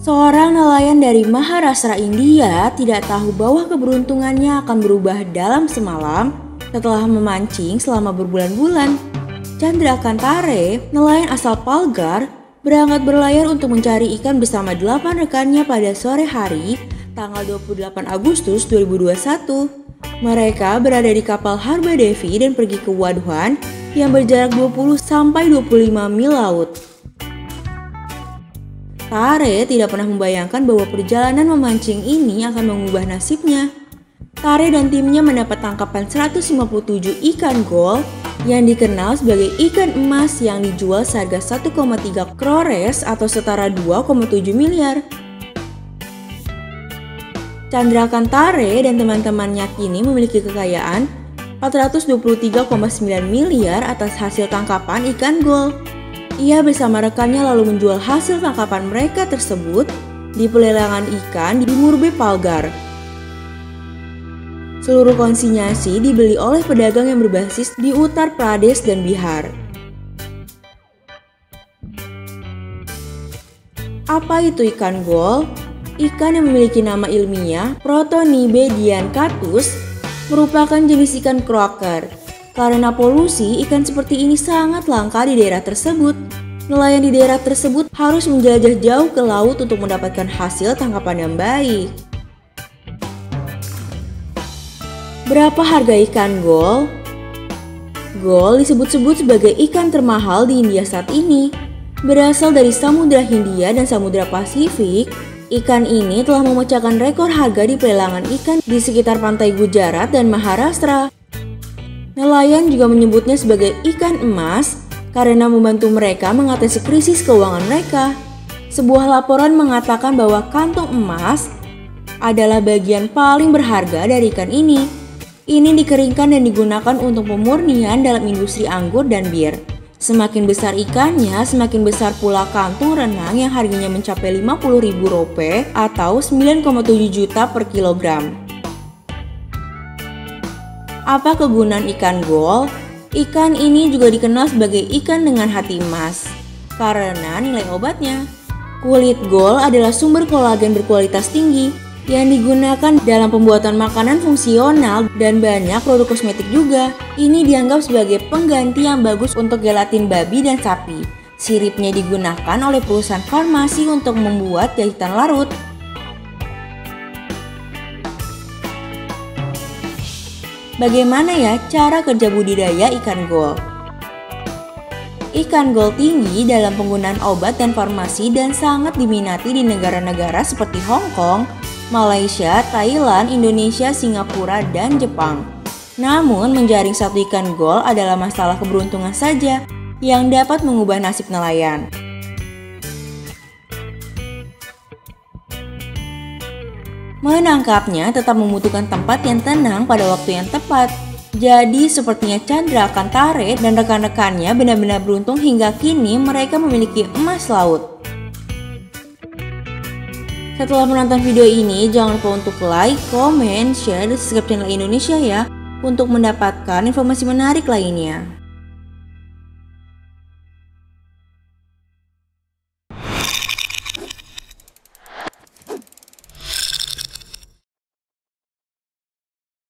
Seorang nelayan dari Maharashtra, India tidak tahu bahwa keberuntungannya akan berubah dalam semalam setelah memancing selama berbulan-bulan. Chandrakant Tare, nelayan asal Palghar, berangkat berlayar untuk mencari ikan bersama 8 rekannya pada sore hari tanggal 28 Agustus 2021. Mereka berada di kapal Harba Devi dan pergi ke Waduhan yang berjarak 20-25 mil laut. Tare tidak pernah membayangkan bahwa perjalanan memancing ini akan mengubah nasibnya. Tare dan timnya mendapat tangkapan 157 ikan ghol yang dikenal sebagai ikan emas yang dijual seharga 1,3 crores atau setara 2,7 miliar. Chandrakant Tare dan teman-temannya kini memiliki kekayaan 423,9 miliar atas hasil tangkapan ikan ghol. Ia bersama rekannya lalu menjual hasil tangkapan mereka tersebut di pelelangan ikan di Murbe, Palghar. Seluruh konsinyasi dibeli oleh pedagang yang berbasis di Uttar Pradesh dan Bihar. Apa itu ikan ghol? Ikan yang memiliki nama ilmiah Protonibea diacanthus merupakan jenis ikan croaker. Karena polusi, ikan seperti ini sangat langka di daerah tersebut. Nelayan di daerah tersebut harus menjelajah jauh ke laut untuk mendapatkan hasil tangkapan yang baik. Berapa harga ikan ghol? Ghol disebut-sebut sebagai ikan termahal di India saat ini. Berasal dari Samudra Hindia dan Samudra Pasifik, ikan ini telah memecahkan rekor harga di pelelangan ikan di sekitar pantai Gujarat dan Maharashtra. Nelayan juga menyebutnya sebagai ikan emas karena membantu mereka mengatasi krisis keuangan mereka. Sebuah laporan mengatakan bahwa kantung emas adalah bagian paling berharga dari ikan ini. Ini dikeringkan dan digunakan untuk pemurnian dalam industri anggur dan bir. Semakin besar ikannya, semakin besar pula kantung renang yang harganya mencapai 50.000 rupiah atau 9,7 juta per kilogram. Apa kegunaan ikan ghol? Ikan ini juga dikenal sebagai ikan dengan hati emas karena nilai obatnya. Kulit ghol adalah sumber kolagen berkualitas tinggi yang digunakan dalam pembuatan makanan fungsional dan banyak produk kosmetik juga. Ini dianggap sebagai pengganti yang bagus untuk gelatin babi dan sapi. Siripnya digunakan oleh perusahaan farmasi untuk membuat jahitan larut. Bagaimana ya cara kerja budidaya ikan ghol? Ikan ghol tinggi dalam penggunaan obat dan farmasi dan sangat diminati di negara-negara seperti Hong Kong, Malaysia, Thailand, Indonesia, Singapura, dan Jepang. Namun, menjaring satu ikan ghol adalah masalah keberuntungan saja yang dapat mengubah nasib nelayan. Menangkapnya tetap membutuhkan tempat yang tenang pada waktu yang tepat. Jadi sepertinya Chandrakant Tare dan rekan-rekannya benar-benar beruntung hingga kini mereka memiliki emas laut. Setelah menonton video ini, jangan lupa untuk like, comment, share, dan subscribe channel Indonesia ya untuk mendapatkan informasi menarik lainnya.